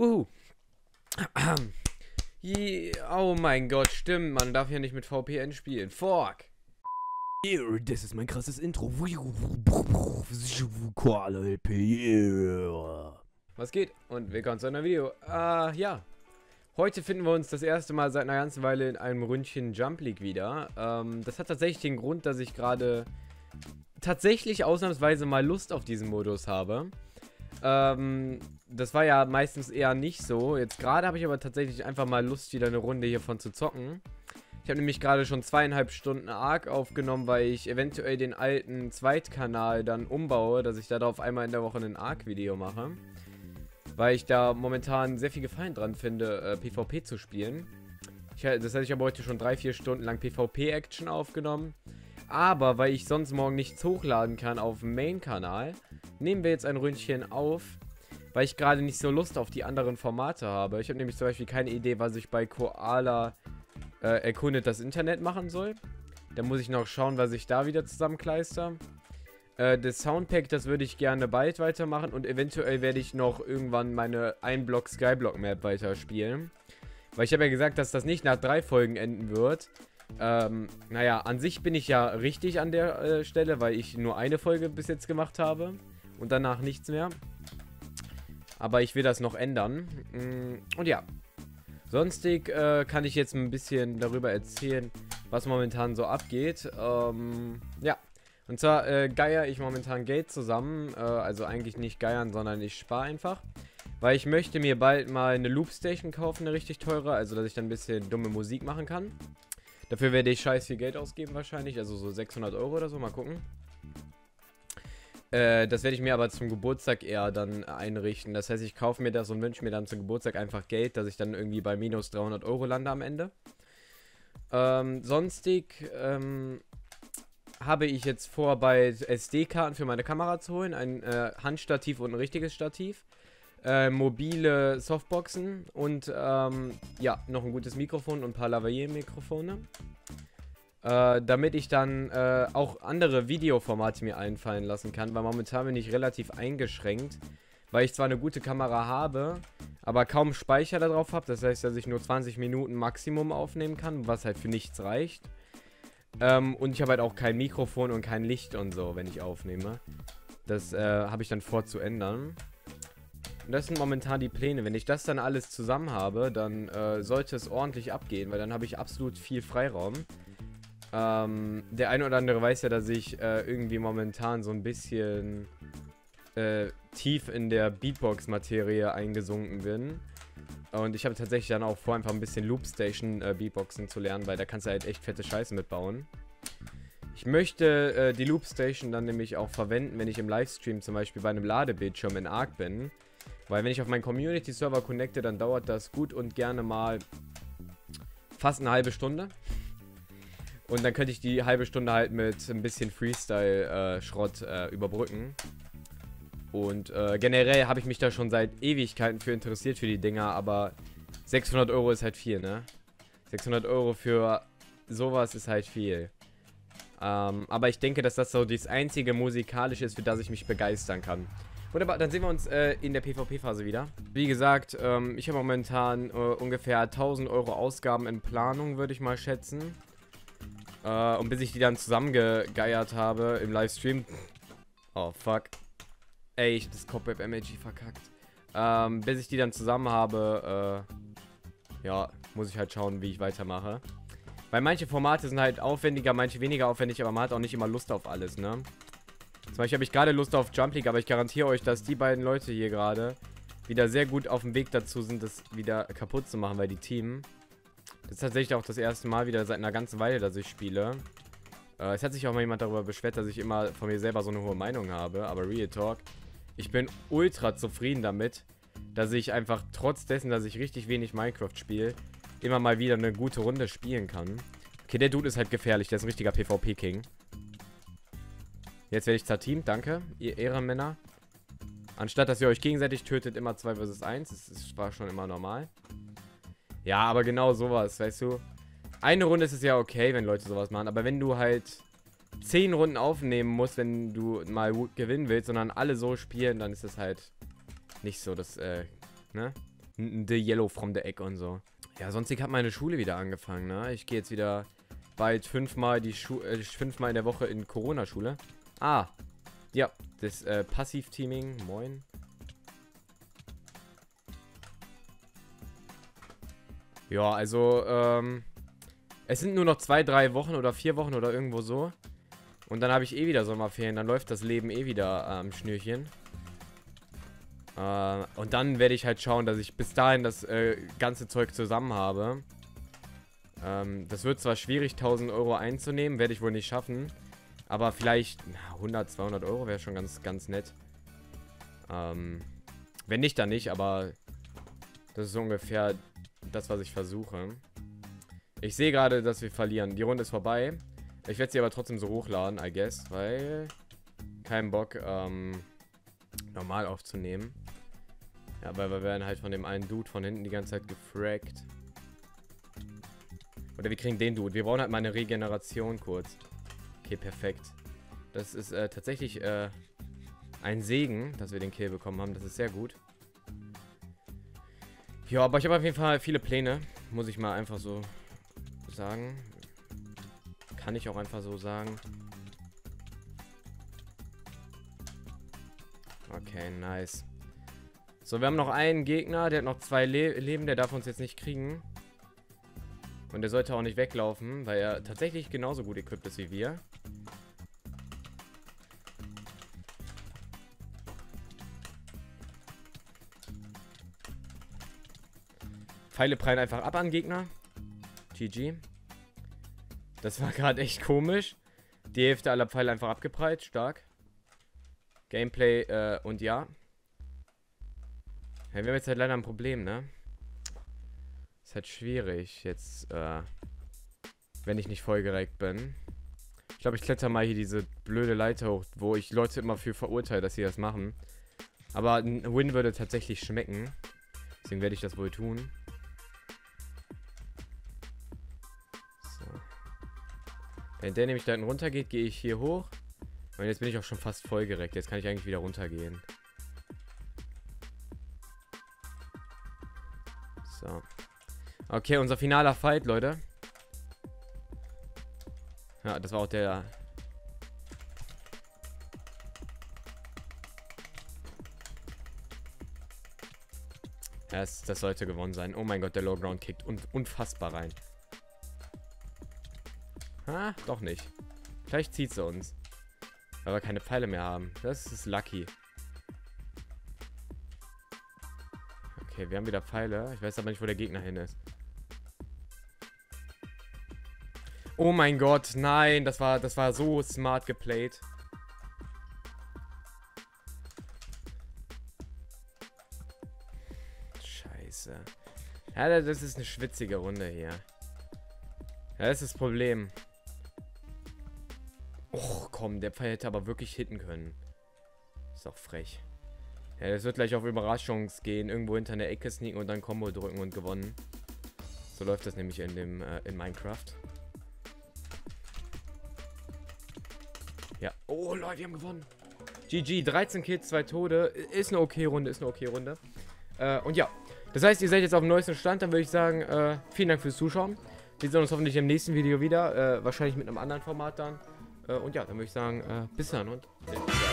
Uhu. Oh mein Gott, stimmt, man darf ja nicht mit VPN spielen. Fuck. Das ist mein krasses Intro. Was geht? Und willkommen zu einem Video. Ja. Heute finden wir uns das erste Mal seit einer ganzen Weile in einem Ründchen Jump League wieder. Das hat tatsächlich den Grund, dass ich gerade tatsächlich ausnahmsweise mal Lust auf diesen Modus habe. Das war ja meistens eher nicht so. Jetzt gerade habe ich aber tatsächlich einfach mal Lust, wieder eine Runde hiervon zu zocken. Ich habe nämlich gerade schon 2,5 Stunden ARK aufgenommen, weil ich eventuell den alten Zweitkanal dann umbaue, dass ich darauf einmal in der Woche ein ARK-Video mache. Weil ich da momentan sehr viel Gefallen dran finde, PvP zu spielen. Das heißt, ich habe heute schon 3-4 Stunden lang PvP-Action aufgenommen. Aber weil ich sonst morgen nichts hochladen kann auf dem Main-Kanal, nehmen wir jetzt ein Ründchen auf, weil ich gerade nicht so Lust auf die anderen Formate habe. Ich habe nämlich zum Beispiel keine Idee, was ich bei Koala erkundet das Internet machen soll. Da muss ich noch schauen, was ich da wieder zusammenkleister. Das Soundpack, das würde ich gerne bald weitermachen und eventuell werde ich noch irgendwann meine Einblock-Skyblock-Map weiterspielen. Weil ich habe ja gesagt, dass das nicht nach 3 Folgen enden wird. Naja, an sich bin ich ja richtig an der Stelle, weil ich nur eine Folge bis jetzt gemacht habe und danach nichts mehr. Aber ich will das noch ändern. Und ja, sonstig kann ich jetzt ein bisschen darüber erzählen, was momentan so abgeht. Ja, und zwar geier ich momentan Geld zusammen. Also eigentlich nicht geiern, sondern ich spare einfach. Weil ich möchte mir bald mal eine Loopstation kaufen, eine richtig teure. Also, dass ich dann ein bisschen dumme Musik machen kann. Dafür werde ich scheiß viel Geld ausgeben wahrscheinlich. Also so 600 € oder so, mal gucken. Das werde ich mir aber zum Geburtstag eher dann einrichten. Das heißt, ich kaufe mir das und wünsche mir dann zum Geburtstag einfach Geld, dass ich dann irgendwie bei minus 300 € lande am Ende. Sonstig habe ich jetzt vor, bald SD-Karten für meine Kamera zu holen. Ein Handstativ und ein richtiges Stativ. Mobile Softboxen und ja, noch ein gutes Mikrofon und ein paar Lavalier-Mikrofone. Damit ich dann auch andere Videoformate mir einfallen lassen kann, weil momentan bin ich relativ eingeschränkt, weil ich zwar eine gute Kamera habe, aber kaum Speicher da drauf habe, das heißt, dass ich nur 20 Minuten Maximum aufnehmen kann, was halt für nichts reicht. Und ich habe halt auch kein Mikrofon und kein Licht und so, wenn ich aufnehme. Das habe ich dann vor zu ändern. Und das sind momentan die Pläne. Wenn ich das dann alles zusammen habe, dann sollte es ordentlich abgehen, weil dann habe ich absolut viel Freiraum. Der eine oder andere weiß ja, dass ich irgendwie momentan so ein bisschen tief in der Beatbox-Materie eingesunken bin. Und ich habe tatsächlich dann auch vor, einfach ein bisschen Loopstation Beatboxen zu lernen, weil da kannst du halt echt fette Scheiße mitbauen. Ich möchte die Loopstation dann nämlich auch verwenden, wenn ich im Livestream zum Beispiel bei einem Ladebildschirm in ARK bin. Weil wenn ich auf meinen Community-Server connecte, dann dauert das gut und gerne mal fast eine halbe Stunde. Und dann könnte ich die halbe Stunde halt mit ein bisschen Freestyle-Schrott überbrücken. Und generell habe ich mich da schon seit Ewigkeiten für interessiert, für die Dinger, aber 600 € ist halt viel, ne? 600 € für sowas ist halt viel. Aber ich denke, dass das so das einzige musikalische ist, für das ich mich begeistern kann. Wunderbar, dann sehen wir uns in der PvP-Phase wieder. Wie gesagt, ich habe momentan ungefähr 1.000 € Ausgaben in Planung, würde ich mal schätzen. Und bis ich die dann zusammengegeiert habe im Livestream. Oh, fuck. Ey, ich hab das Cobweb MLG verkackt. Bis ich die dann zusammen habe, ja, muss ich halt schauen, wie ich weitermache. Weil manche Formate sind halt aufwendiger, manche weniger aufwendig, aber man hat auch nicht immer Lust auf alles, ne? Zum Beispiel habe ich gerade Lust auf Jump League, aber ich garantiere euch, dass die beiden Leute hier gerade wieder sehr gut auf dem Weg dazu sind, das wieder kaputt zu machen, weil die Team... Das ist tatsächlich auch das erste Mal wieder seit einer ganzen Weile, dass ich spiele. Es hat sich auch mal jemand darüber beschwert, dass ich immer von mir selber so eine hohe Meinung habe. Aber Real Talk, ich bin ultra zufrieden damit, dass ich einfach trotz dessen, dass ich richtig wenig Minecraft spiele, immer mal wieder eine gute Runde spielen kann. Okay, der Dude ist halt gefährlich, der ist ein richtiger PvP-King. Jetzt werde ich zerteamt, danke, ihr Ehrenmänner. Anstatt, dass ihr euch gegenseitig tötet, immer 2 vs 1. Das war schon immer normal. Ja, aber genau sowas, weißt du. Eine Runde ist es ja okay, wenn Leute sowas machen. Aber wenn du halt 10 Runden aufnehmen musst, wenn du mal gewinnen willst, sondern alle so spielen, dann ist das halt nicht so, das, ne? the yellow from the egg und so. Ja, sonstig hat meine Schule wieder angefangen, ne? Ich gehe jetzt wieder bald fünfmal in der Woche in Corona-Schule. Ah, ja, das Passiv-Teaming, moin. Ja, also, es sind nur noch 2, 3 Wochen oder 4 Wochen oder irgendwo so. Und dann habe ich eh wieder Sommerferien, dann läuft das Leben eh wieder am Schnürchen. Und dann werde ich halt schauen, dass ich bis dahin das ganze Zeug zusammen habe. Das wird zwar schwierig, 1000 Euro einzunehmen, werde ich wohl nicht schaffen. Aber vielleicht 100, 200 Euro wäre schon ganz, ganz nett. Wenn nicht, dann nicht, aber das ist so ungefähr das, was ich versuche. Ich sehe gerade, dass wir verlieren. Die Runde ist vorbei. Ich werde sie aber trotzdem so hochladen, I guess, weil kein Bock, normal aufzunehmen. Ja, weil wir werden halt von dem einen Dude von hinten die ganze Zeit gefragt. Oder wir kriegen den Dude. Wir brauchen halt mal eine Regeneration kurz. Okay, perfekt. Das ist tatsächlich ein Segen, dass wir den Kill bekommen haben. Das ist sehr gut. Ja, aber ich habe auf jeden Fall viele Pläne. Muss ich mal einfach so sagen. Kann ich auch einfach so sagen. Okay, nice. So, wir haben noch einen Gegner, der hat noch 2 Leben, der darf uns jetzt nicht kriegen. Und der sollte auch nicht weglaufen, weil er tatsächlich genauso gut equipped ist wie wir. Pfeile prallen einfach ab an Gegner. GG. Das war gerade echt komisch. Die Hälfte aller Pfeile einfach abgeprallt. Stark. Gameplay, und ja. Ja, wir haben jetzt halt leider ein Problem, ne? Ist halt schwierig jetzt, wenn ich nicht vollgereckt bin. Ich glaube, ich kletter mal hier diese blöde Leiter hoch, wo ich Leute immer für verurteile, dass sie das machen. Aber ein Win würde tatsächlich schmecken. Deswegen werde ich das wohl tun. Wenn der nämlich da hinten runter geht, gehe ich hier hoch. Und jetzt bin ich auch schon fast vollgereckt. Jetzt kann ich eigentlich wieder runtergehen. So. Okay, unser finaler Fight, Leute. Ja, das war auch der... Das sollte gewonnen sein. Oh mein Gott, der Low Ground kickt unfassbar rein. Ah, doch nicht. Vielleicht zieht sie uns. Weil wir keine Pfeile mehr haben. Das ist lucky. Okay, wir haben wieder Pfeile. Ich weiß aber nicht, wo der Gegner hin ist. Oh mein Gott, nein. Das war so smart geplayt. Scheiße. Ja, das ist eine schwitzige Runde hier. Ja, das ist das Problem. Och, komm, der Pfeil hätte aber wirklich hitten können. Ist doch frech. Ja, das wird gleich auf Überraschungs gehen. Irgendwo hinter einer Ecke sneaken und dann Combo drücken und gewonnen. So läuft das nämlich in Minecraft. Ja. Oh, Leute, wir haben gewonnen. GG, 13 Kills, 2 Tode. Ist eine okay Runde, ist eine okay Runde. Und ja. Das heißt, ihr seid jetzt auf dem neuesten Stand. Dann würde ich sagen, vielen Dank fürs Zuschauen. Wir sehen uns hoffentlich im nächsten Video wieder. Wahrscheinlich mit einem anderen Format dann. Und ja, dann würde ich sagen, bis dann und...